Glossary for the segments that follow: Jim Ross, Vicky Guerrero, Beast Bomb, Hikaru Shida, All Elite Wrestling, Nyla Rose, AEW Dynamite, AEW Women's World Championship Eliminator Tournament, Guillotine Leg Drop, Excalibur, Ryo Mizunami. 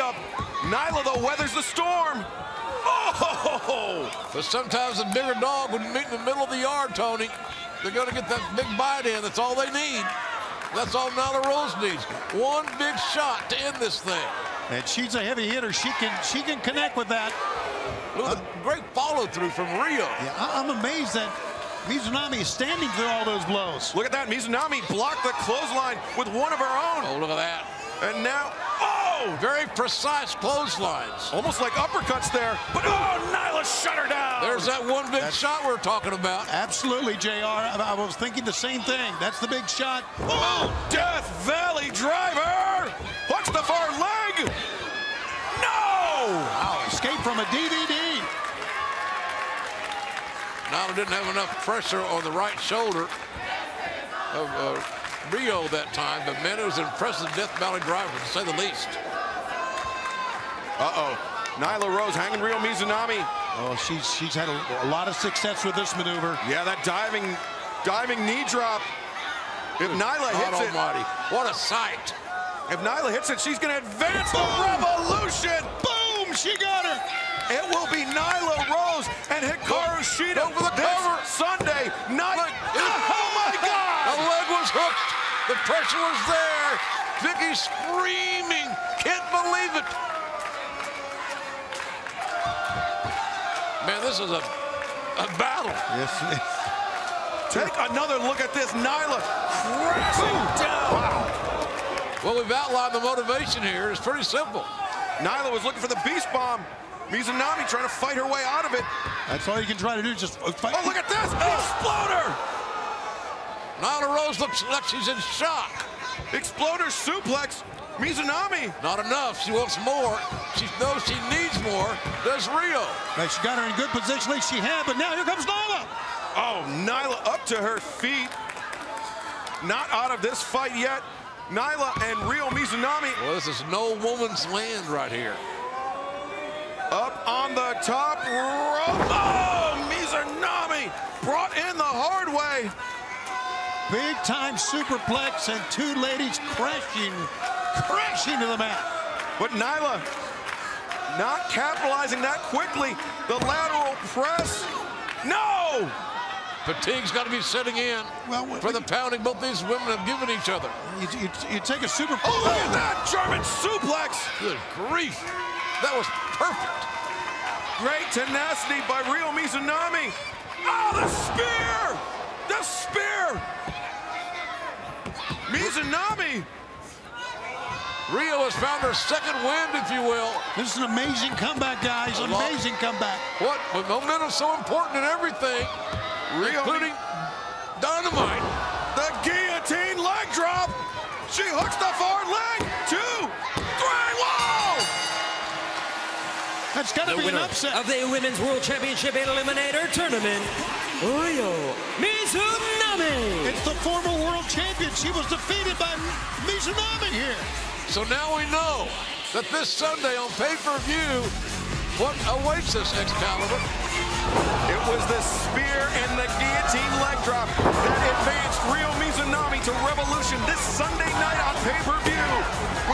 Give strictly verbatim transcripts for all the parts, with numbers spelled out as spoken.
windup. Nyla, though, weathers the storm. Oh! But sometimes a bigger dog would meet in the middle of the yard, Tony. They're going to get that big bite in. That's all they need. That's all Nyla Rose needs. One big shot to end this thing. And she's a heavy hitter. She can she can connect with that. Look at uh, the great follow-through from Ryo. Yeah, I, I'm amazed that Mizunami is standing through all those blows. Look at that. Mizunami blocked the clothesline with one of her own. Oh, look at that. And now, oh! Very precise clotheslines. Almost like uppercuts there. But, oh, Nyla shut her down. There's that one big That's, shot we're talking about. Absolutely, J R. I, I was thinking the same thing. That's the big shot. Oh! Death Valley driver! Hooks the far leg! No! Wow, escape from a D V D. Nyla didn't have enough pressure on the right shoulder of uh, Ryo that time, but man, it was an impressive Death Valley driver, to say the least. Uh-oh. Nyla Rose hanging Ryo Mizunami. Oh, she's, she's had a, a lot of success with this maneuver. Yeah, that diving diving knee drop. If Nyla hits God it. Almighty. What a sight. If Nyla hits it, she's going to advance Boom. the revolution. Boom! She got her. It will be Nyla Rose and Hikaru Shida over the cover Sunday night. Look, oh my God! The leg was hooked. The pressure was there. Vicky screaming, can't believe it. Man, this is a a battle. Yes, it is. Take another look at this, Nyla crashing down. Wow. Well, we've outlined the motivation here. It's pretty simple. Nyla was looking for the Beast Bomb. Mizunami trying to fight her way out of it. That's all you can try to do, just fight. Oh, look at this! Oh. Exploder! Nyla Rose looks like she's in shock. Exploder suplex, Mizunami. Not enough, she wants more. She knows she needs more, does Ryo. Right, she got her in good position like she had, but now here comes Nyla. Oh, Nyla up to her feet. Not out of this fight yet. Nyla and Ryo Mizunami. Well, this is no woman's land right here. Up on the top rope. Oh, Mizunami brought in the hard way. Big time superplex and two ladies crashing, crashing to the mat. But Nyla not capitalizing that quickly. The lateral press. No! Fatigue's got to be setting in well, what, for the pounding both these women have given each other. You, you, you take a superplex. Oh, look at that German suplex. Good grief. That was perfect. Great tenacity by Ryo Mizunami. Oh, the spear! The spear! Mizunami! Ryo has found her second wind, if you will. This is an amazing comeback, guys. An amazing comeback. What? But momentum's so important in everything, Ryo including Dynamite. The guillotine leg drop. She hooks the forward leg. Two, three, whoa! That's got to be an upset. Of the Women's World Championship Eliminator Tournament, Ryo Mizunami. It's the former world champion. She was defeated by Mizunami here. So now we know that this Sunday on pay-per-view, what awaits us, Excalibur? It was the spear and the guillotine leg drop that advanced Ryo Mizunami to revolution this Sunday night on pay-per-view,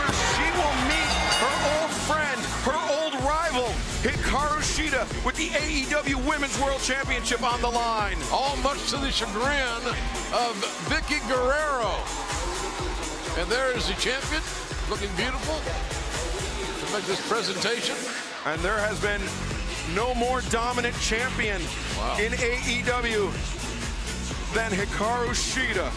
where she will meet her old friend, her old rival, Hikaru Shida, with the A E W Women's World Championship on the line. All much to the chagrin of Vicky Guerrero. And there is the champion, looking beautiful, to make this presentation. And there has been no more dominant champion wow. in A E W than Hikaru Shida.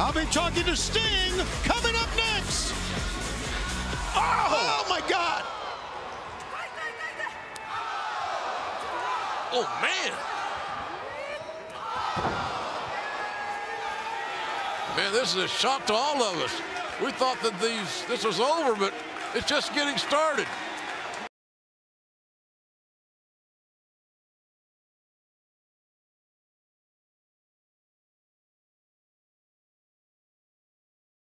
I'll be talking to Sting coming up next. Oh, oh my God. Oh, man. Man, this is a shock to all of us. We thought that these this was over, but it's just getting started.